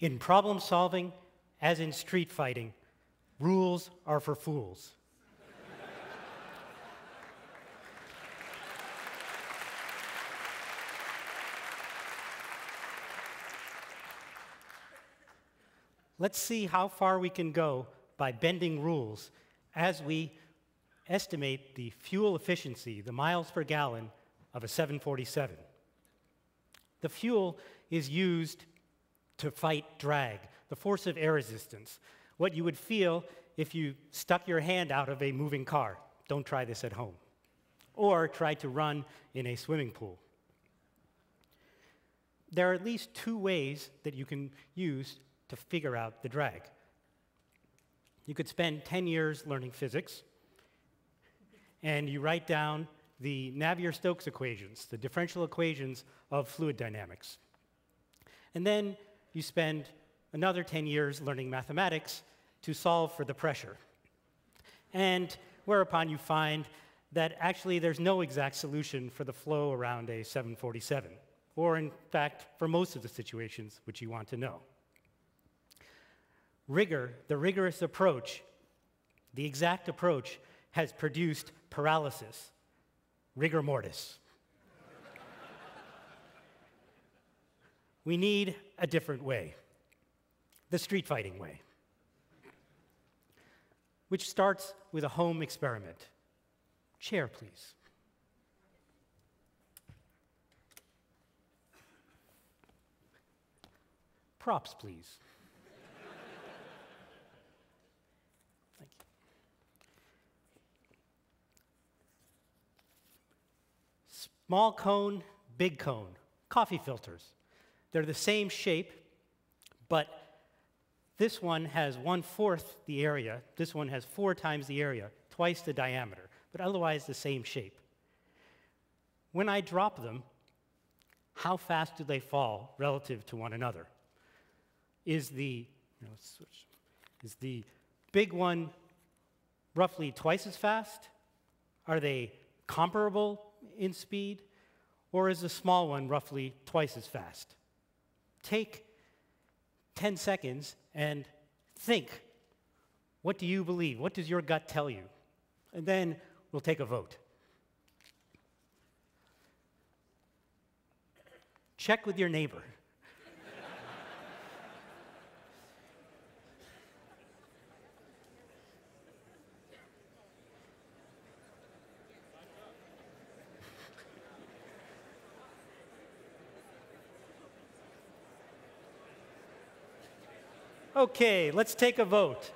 In problem solving, as in street fighting, rules are for fools. Let's see how far we can go by bending rules as we estimate the fuel efficiency, the miles per gallon, of a 747. The fuel is used to fight drag, the force of air resistance, what you would feel if you stuck your hand out of a moving car. Don't try this at home. Or try to run in a swimming pool. There are at least two ways that you can use to figure out the drag. You could spend 10 years learning physics, and you write down the Navier-Stokes equations, the differential equations of fluid dynamics. And then you spend another 10 years learning mathematics to solve for the pressure. And whereupon you find that actually there's no exact solution for the flow around a 747, or in fact, for most of the situations which you want to know. Rigor, the rigorous approach, the exact approach, has produced paralysis, rigor mortis. We need a different way, the street fighting way, which starts with a home experiment. Chair, please. Props, please. Small cone, big cone, coffee filters. They're the same shape, but this one has 1/4 the area. This one has 4 times the area, twice the diameter, but otherwise the same shape. When I drop them, how fast do they fall relative to one another? Is the big one roughly twice as fast? Are they comparable in speed, or is the small one roughly twice as fast? Take 10 seconds and think. What do you believe? What does your gut tell you? And then we'll take a vote. Check with your neighbor. Okay, let's take a vote.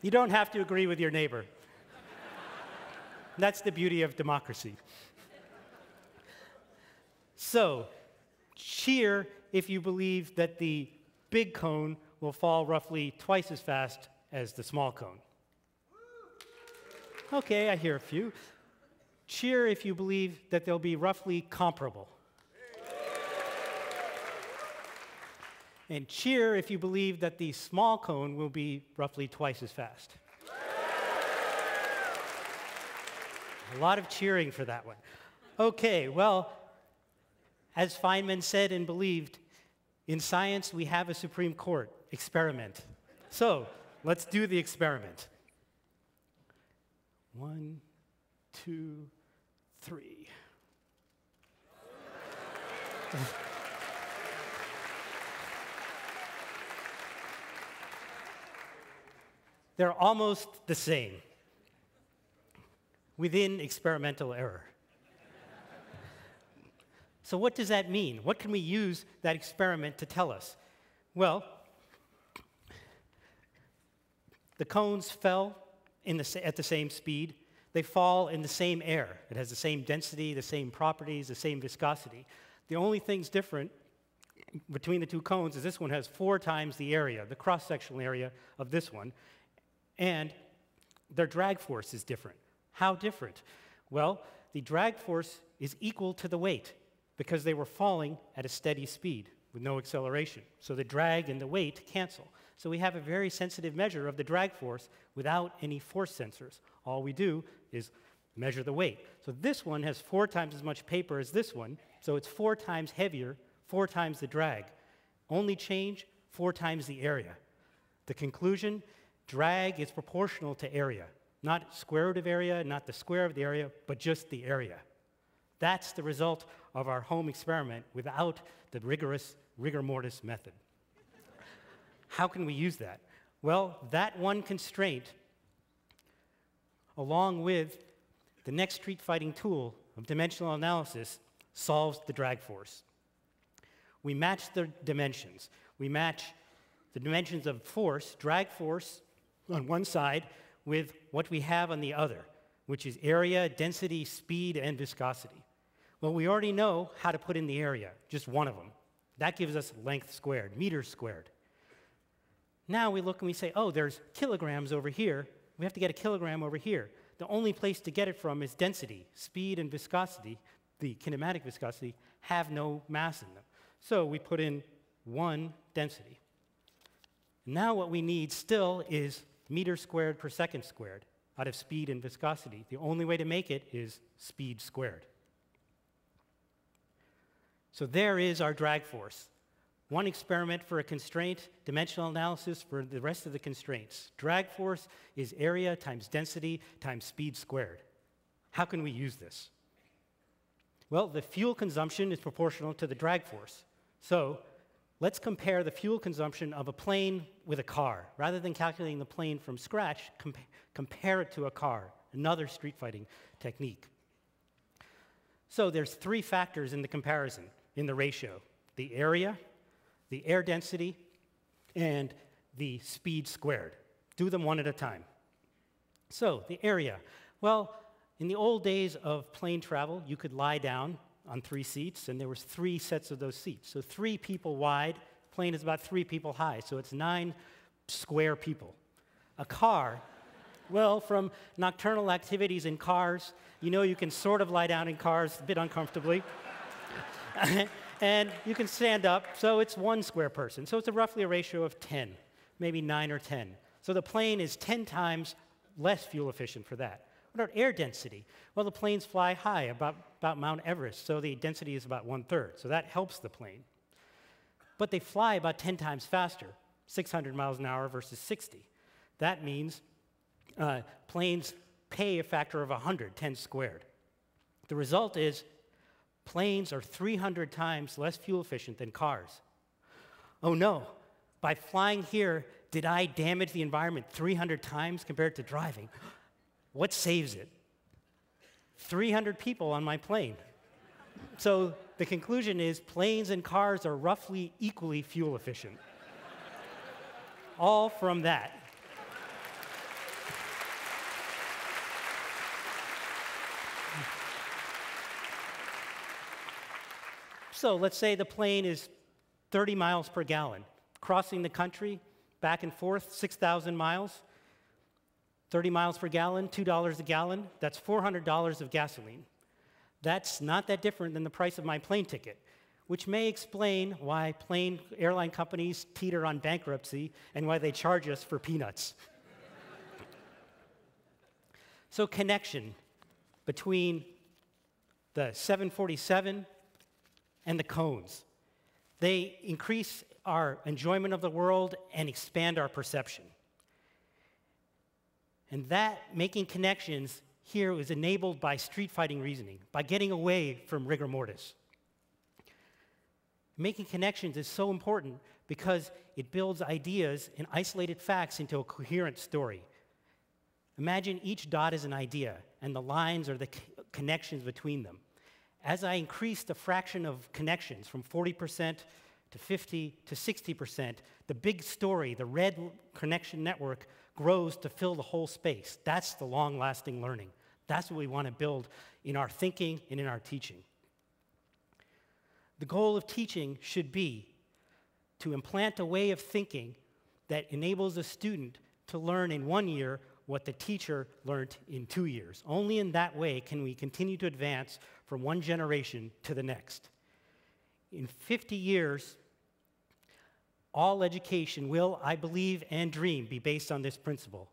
You don't have to agree with your neighbor. That's the beauty of democracy. So, cheer if you believe that the big cone will fall roughly twice as fast as the small cone. Okay, I hear a few. Cheer if you believe that they'll be roughly comparable. And cheer if you believe that the small cone will be roughly twice as fast. A lot of cheering for that one. Okay, well, as Feynman said and believed, in science we have a Supreme Court. Experiment. So, let's do the experiment. 1, 2, 3. They're almost the same, within experimental error. So what does that mean? What can we use that experiment to tell us? Well, the cones fell at the same speed. They fall in the same air. It has the same density, the same properties, the same viscosity. The only things different between the two cones is this one has 4 times the area, the cross-sectional area of this one. And their drag force is different. How different? Well, the drag force is equal to the weight because they were falling at a steady speed with no acceleration. So the drag and the weight cancel. So we have a very sensitive measure of the drag force without any force sensors. All we do is measure the weight. So this one has 4 times as much paper as this one, so it's 4 times heavier, 4 times the drag. Only change, 4 times the area. The conclusion, drag is proportional to area. Not square root of area, not the square of the area, but just the area. That's the result of our home experiment without the rigorous rigor mortis method. How can we use that? Well, that one constraint, along with the next street fighting tool of dimensional analysis, solves the drag force. We match the dimensions. We match the dimensions of force, drag force, on one side with what we have on the other, which is area, density, speed, and viscosity. Well, we already know how to put in the area, just one of them. That gives us length squared, meters squared. Now we look and we say, oh, there's kilograms over here. We have to get a kilogram over here. The only place to get it from is density. Speed and viscosity, the kinematic viscosity, have no mass in them. So we put in 1 density. Now what we need still is meters squared per second squared out of speed and viscosity. The only way to make it is speed squared. So there is our drag force. One experiment for a constraint, dimensional analysis for the rest of the constraints. Drag force is area times density times speed squared. How can we use this? Well, the fuel consumption is proportional to the drag force. So let's compare the fuel consumption of a plane with a car. Rather than calculating the plane from scratch, compare it to a car, another street fighting technique. So there's 3 factors in the comparison, in the ratio: the area, the air density, and the speed squared. Do them one at a time. So the area. Well, in the old days of plane travel, you could lie down on 3 seats, and there was 3 sets of those seats. So 3 people wide, plane is about 3 people high, so it's 9 square people. A car, well, from nocturnal activities in cars, you know you can sort of lie down in cars a bit uncomfortably. And you can stand up, so it's 1 square person. So it's roughly a ratio of 10, maybe 9 or 10. So the plane is 10 times less fuel efficient for that. What about air density? Well, the planes fly high, about Mount Everest, so the density is about 1/3. So that helps the plane. But they fly about 10 times faster, 600 miles an hour versus 60. That means planes pay a factor of 100, 10 squared. The result is planes are 300 times less fuel efficient than cars. Oh no, by flying here, did I damage the environment 300 times compared to driving? What saves it? 300 people on my plane. So the conclusion is planes and cars are roughly equally fuel efficient. All from that. So let's say the plane is 30 miles per gallon, crossing the country, back and forth, 6,000 miles, 30 miles per gallon, $2 a gallon, that's $400 of gasoline. That's not that different than the price of my plane ticket, which may explain why airline companies teeter on bankruptcy and why they charge us for peanuts. So connection between the 747 and the cones. They increase our enjoyment of the world and expand our perception. And that making connections here was enabled by street fighting reasoning, by getting away from rigor mortis. Making connections is so important because it builds ideas and isolated facts into a coherent story. Imagine each dot is an idea, and the lines are the connections between them. As I increased the fraction of connections from 40% to 50% to 60%, the big story, the red connection network, grows to fill the whole space. That's the long-lasting learning. That's what we want to build in our thinking and in our teaching. The goal of teaching should be to implant a way of thinking that enables a student to learn in 1 year what the teacher learned in 2 years. Only in that way can we continue to advance from one generation to the next. In 50 years, all education will, I believe and dream, be based on this principle.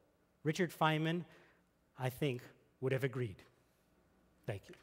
Richard Feynman, I think, would have agreed. Thank you.